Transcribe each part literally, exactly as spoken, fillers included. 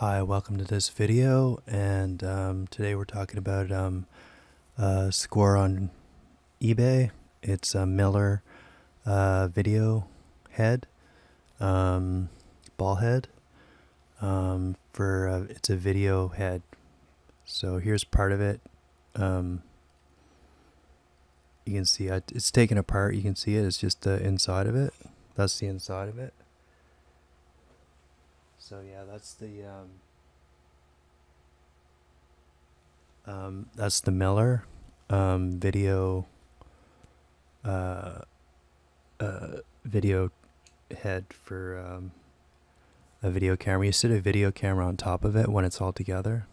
Hi, welcome to this video, and um, today we're talking about um, a score on eBay. It's a Miller uh, video head, um, ball head, um, for uh, it's a video head. So here's part of it. Um, you can see I, it's taken apart. You can see it. It's just the inside of it. That's the inside of it. So yeah, that's the um, um, that's the Miller um, video uh, uh, video head for um, a video camera. You sit a video camera on top of it when it's all together,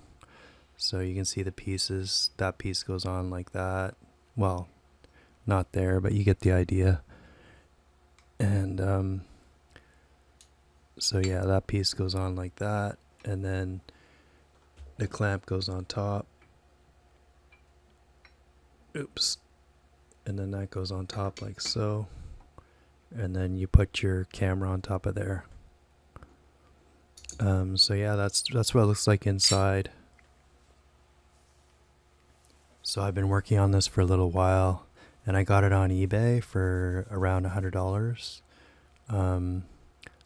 so you can see the pieces. That piece goes on like that. Well, not there, but you get the idea. And um, so yeah, that piece goes on like that, and then the clamp goes on top. Oops. And then that goes on top like so. And then you put your camera on top of there. Um, so yeah, that's that's what it looks like inside. So I've been working on this for a little while, and I got it on eBay for around a hundred dollars. Um,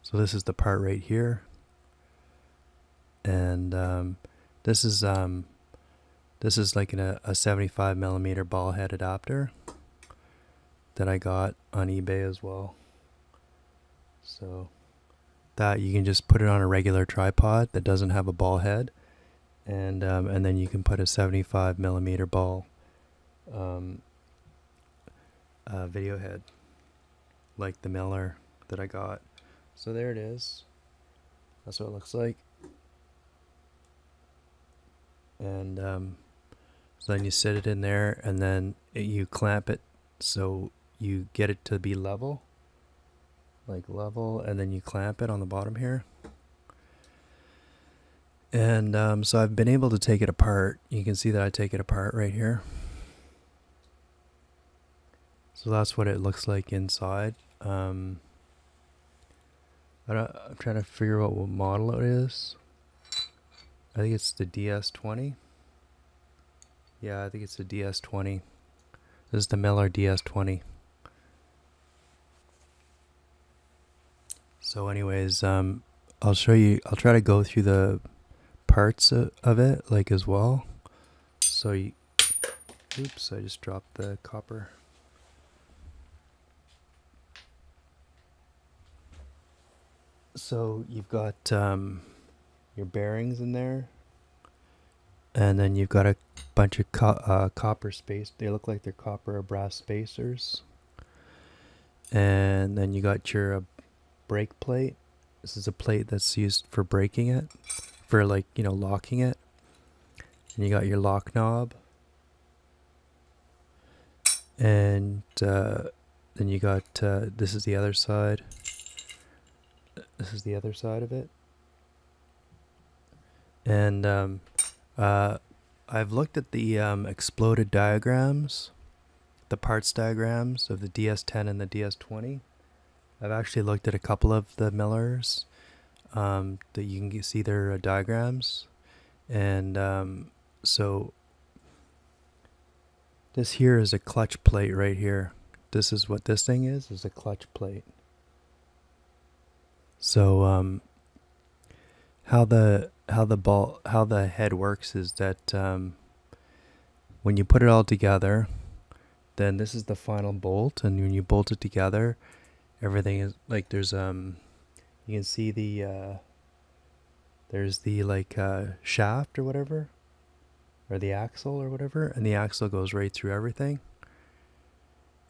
So this is the part right here, and um, this is um, this is like an, a seventy-five millimeter ball head adapter that I got on eBay as well. So that you can just put it on a regular tripod that doesn't have a ball head, and um, and then you can put a seventy-five millimeter ball um, uh, video head like the Miller that I got. So there it is. That's what it looks like. And um, so then you sit it in there, and then it, you clamp it so you get it to be level, like level, and then you clamp it on the bottom here. And um, so I've been able to take it apart. You can see that I take it apart right here. So that's what it looks like inside. Um, I don't, I'm trying to figure out what model it is. I think it's the D S twenty. Yeah, I think it's the D S twenty. This is the Miller D S twenty. So anyways, um, I'll show you, I'll try to go through the parts of, of it, like, as well. So you, oops, I just dropped the copper. So you've got um, your bearings in there, and then you've got a bunch of co uh, copper space. They look like they're copper or brass spacers. And then you got your uh, brake plate. This is a plate that's used for braking it, for like, you know, locking it. And you got your lock knob. And uh, then you got, uh, this is the other side. This is the other side of it. And um, uh, I've looked at the um, exploded diagrams, the parts diagrams of the D S ten and the D S twenty. I've actually looked at a couple of the Millers um, that you can see their uh, diagrams. And um, so this here is a clutch plate right here. This is what this thing is, is a clutch plate. So um, how the how the ball how the head works is that um, when you put it all together, then this is the final bolt, and when you bolt it together, everything is like there's um you can see the uh, there's the like uh, shaft or whatever, or the axle or whatever, and the axle goes right through everything,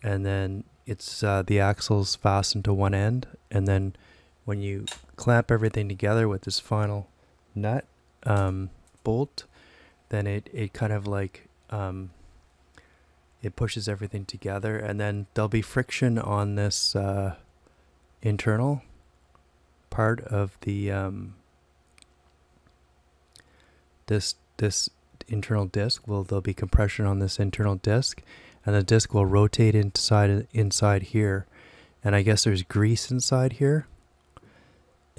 and then it's uh, the axle's fastened to one end, and then when you clamp everything together with this final nut um, bolt, then it, it kind of like um, it pushes everything together, and then there'll be friction on this uh, internal part of the um, this this internal disc. Will there'll be compression on this internal disc, and the disc will rotate inside inside here, and I guess there's grease inside here.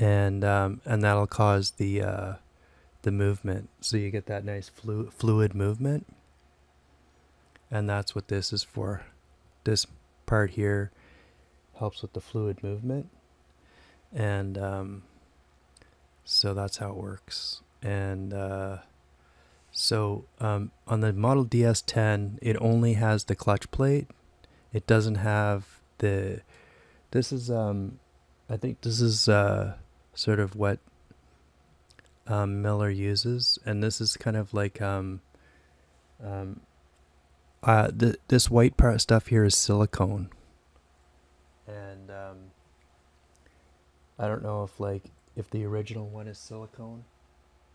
And um, and that'll cause the uh, the movement, so you get that nice flu fluid movement. And that's what this is for. This part here helps with the fluid movement, and um, so that's how it works. And uh, so um, on the model D S ten, it only has the clutch plate. It doesn't have the, this is um, I think this is uh, sort of what um, Miller uses, and this is kind of like um, um, Uh, th this white part stuff here is silicone, and um, I don't know if like if the original one is silicone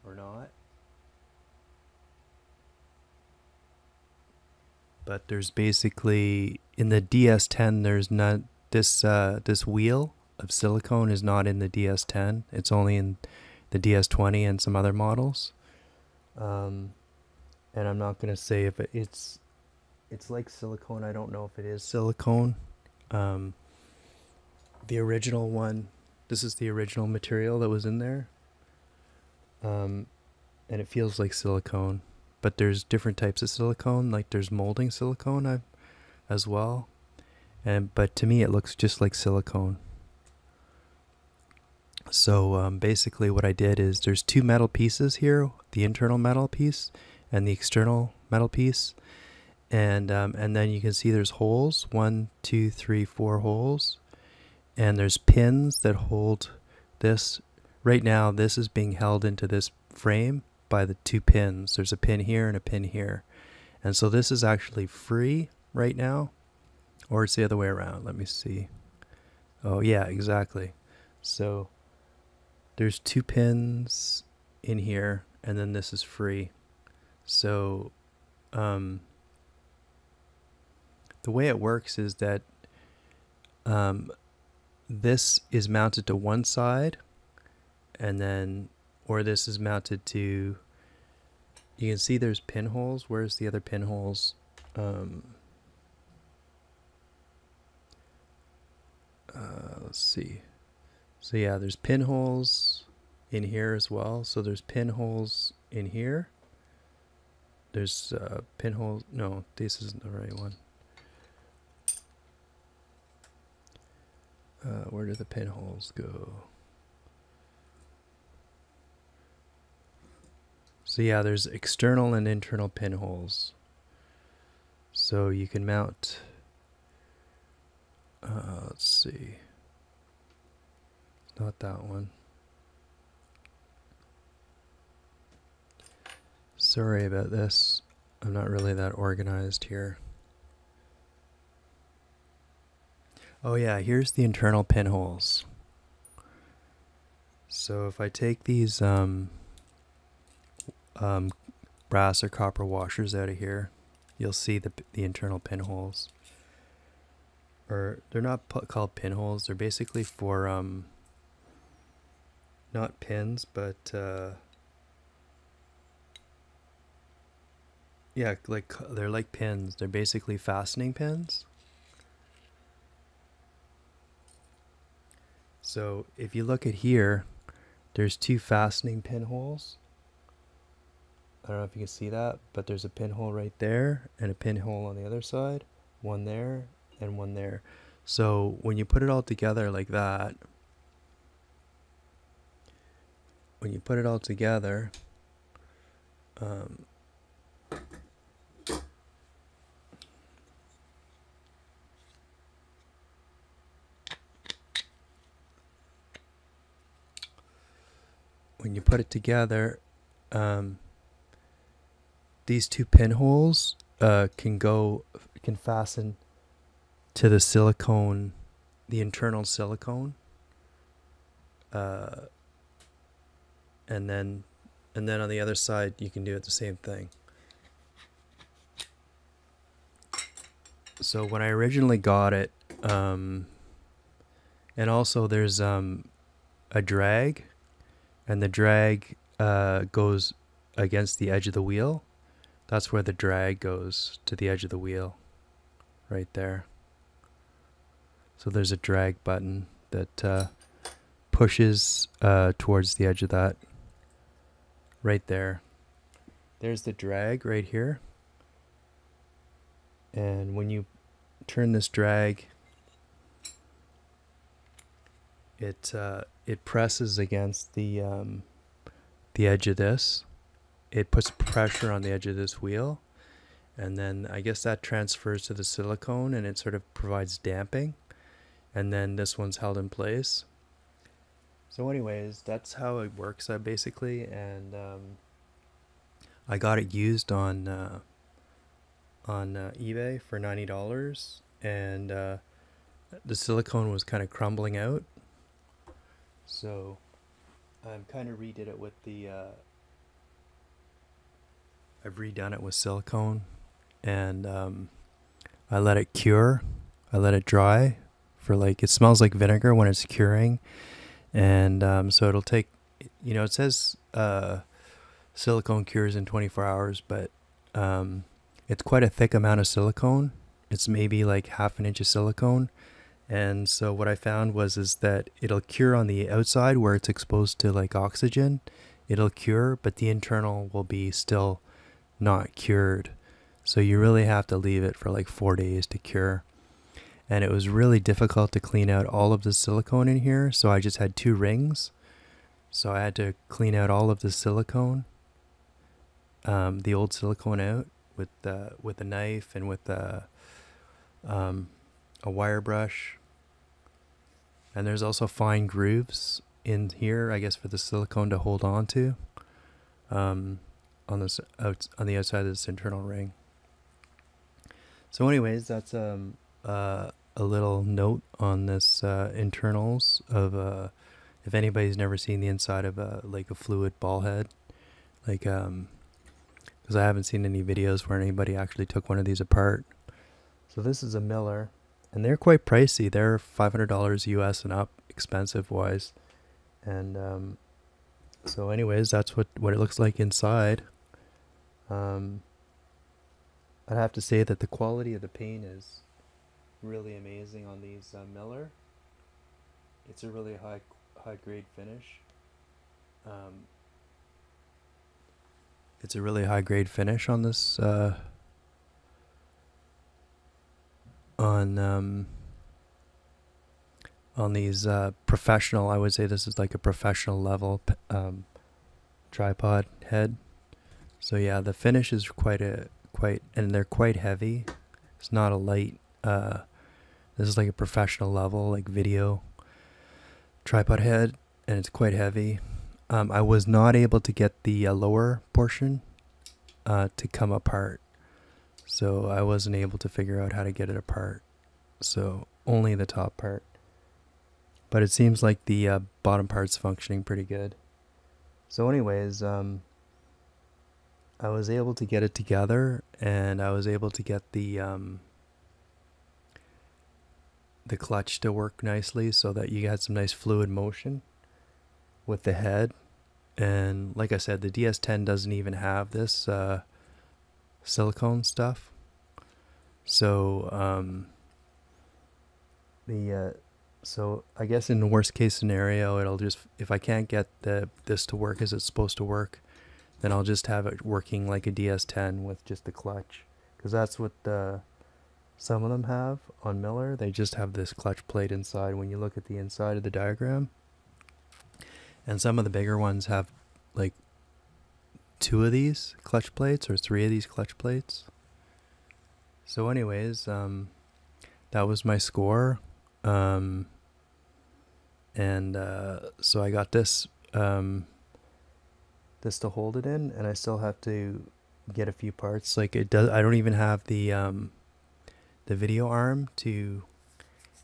or not, but there's basically in the D S ten there's not this uh, this wheel of silicone is not in the D S ten. It's only in the D S twenty and some other models, um, and I'm not gonna say if it, it's It's like silicone. I don't know if it is silicone. Um, the original one, this is the original material that was in there. Um, and it feels like silicone, but there's different types of silicone. Like there's molding silicone I, as well. And, but to me, it looks just like silicone. So um, basically what I did is there's two metal pieces here, the internal metal piece and the external metal piece. And, um, and then you can see there's holes, one, two, three, four holes, and there's pins that hold this. Right now, this is being held into this frame by the two pins. There's a pin here and a pin here. And so this is actually free right now, or it's the other way around. Let me see. Oh yeah, exactly. So there's two pins in here, and then this is free. So, um, the way it works is that um, this is mounted to one side, and then, or this is mounted to, you can see there's pinholes. Where's the other pinholes? Um, uh, let's see. So yeah, there's pinholes in here as well. So there's pinholes in here. There's uh, pinholes. No, this isn't the right one. Uh, where do the pinholes go? So yeah, there's external and internal pinholes. So you can mount, uh, let's see, not that one. Sorry about this. I'm not really that organized here. Oh yeah, here's the internal pinholes. So if I take these um, um, brass or copper washers out of here, you'll see the, the internal pinholes. Or they're not put, called pinholes, they're basically for, um, not pins, but uh, yeah, like they're like pins. They're basically fastening pins. So if you look at here, there's two fastening pinholes. I don't know if you can see that, but there's a pinhole right there and a pinhole on the other side, one there and one there. So when you put it all together like that, when you put it all together, um, When you put it together, um, these two pinholes uh, can go can fasten to the silicone, the internal silicone, uh, and then and then on the other side you can do it the same thing. So when I originally got it, um, and also there's um, a drag. And the drag uh, goes against the edge of the wheel. That's where the drag goes, to the edge of the wheel, right there. So there's a drag button that uh, pushes uh, towards the edge of that right there. There's the drag right here. And when you turn this drag, it uh, it presses against the um, the edge of this. It puts pressure on the edge of this wheel, and then I guess that transfers to the silicone, and it sort of provides damping, and then this one's held in place. So anyways, that's how it works, uh, basically. And um, I got it used on uh, on uh, eBay for ninety dollars, and uh, the silicone was kind of crumbling out, so I kind of redid it with the uh, I've redone it with silicone, and um, I let it cure. I let it dry for like, it smells like vinegar when it's curing, and um, so it'll take, you know, it says uh, silicone cures in twenty-four hours, but um, it's quite a thick amount of silicone. It's maybe like half an inch of silicone, and so what I found was is that it'll cure on the outside where it's exposed to like oxygen. It'll cure, but the internal will be still not cured, so you really have to leave it for like four days to cure. And it was really difficult to clean out all of the silicone in here, so I just had two rings, so I had to clean out all of the silicone, um, the old silicone out with uh, with a knife and with a, um, a wire brush. And there's also fine grooves in here, I guess, for the silicone to hold on to um, on this out, on the outside of this internal ring. So anyways, that's um, uh, a little note on this uh, internals of uh, if anybody's never seen the inside of a, like a fluid ball head, like um, because I haven't seen any videos where anybody actually took one of these apart. So this is a Miller, and they're quite pricey. They're five hundred dollars U S and up, expensive wise. And um, so anyways, that's what, what it looks like inside. Um, I'd have to say that the quality of the paint is really amazing on these uh, Miller. It's a really high, high grade finish. Um, it's a really high grade finish on this, uh, on, um, on these uh, professional, I would say this is like a professional level um, tripod head. So yeah, the finish is quite a quite, and they're quite heavy. It's not a light. Uh, this is like a professional level, like video tripod head, and it's quite heavy. Um, I was not able to get the uh, lower portion uh, to come apart, so I wasn't able to figure out how to get it apart. So only the top part. But it seems like the uh, bottom part's functioning pretty good. So anyways, um, I was able to get it together, and I was able to get the um, the clutch to work nicely so that you had some nice fluid motion with the head. And like I said, the D S ten doesn't even have this uh, silicone stuff. So um, the... Uh, So I guess in the worst case scenario, it'll just, if I can't get the this to work as it's supposed to work, then I'll just have it working like a D S ten with just the clutch, because that's what the, some of them have on Miller. They just have this clutch plate inside when you look at the inside of the diagram, and some of the bigger ones have like two of these clutch plates or three of these clutch plates. So anyways, um, that was my score. Um, and, uh, so I got this, um, this to hold it in, and I still have to get a few parts. Like it does, I don't even have the, um, the video arm to,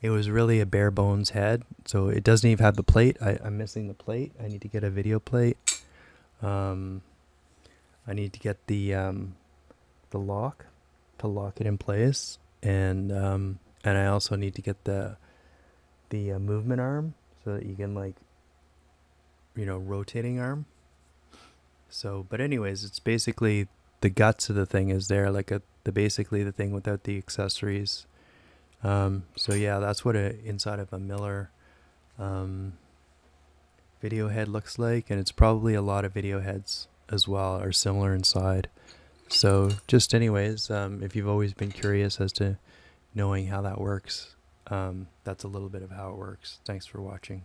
it was really a bare bones head. So it doesn't even have the plate. I, I'm missing the plate. I need to get a video plate. Um, I need to get the, um, the lock to lock it in place. And, um, and I also need to get the, the uh, movement arm so that you can, like, you know, rotating arm. So, but anyways, it's basically the guts of the thing is there, like a, the basically the thing without the accessories. Um, so yeah, that's what a inside of a Miller um, video head looks like, and it's probably a lot of video heads as well are similar inside. So just anyways, um, if you've always been curious as to knowing how that works, um, that's a little bit of how it works. Thanks for watching.